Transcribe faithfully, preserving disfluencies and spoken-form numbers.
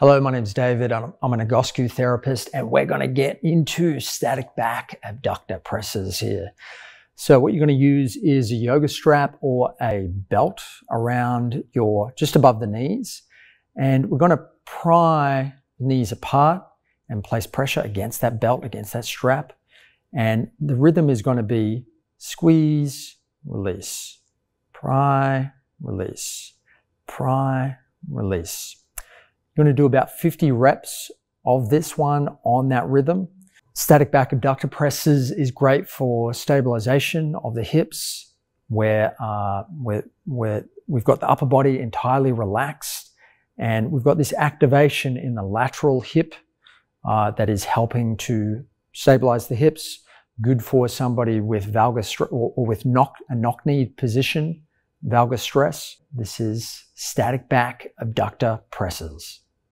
Hello, my name's David. I'm, I'm an Egoscue therapist, and we're going to get into static back abductor presses here. So what you're going to use is a yoga strap or a belt around your, just above the knees. And we're going to pry knees apart and place pressure against that belt, against that strap. And the rhythm is going to be squeeze, release, pry, release, pry, release. You're going to do about fifty reps of this one on that rhythm. Static back abductor presses is great for stabilization of the hips, where, uh, where, where we've got the upper body entirely relaxed, and we've got this activation in the lateral hip uh, that is helping to stabilize the hips. Good for somebody with valgus stress or, or with knock, a knock-kneed position, valgus stress. This is static back abductor presses.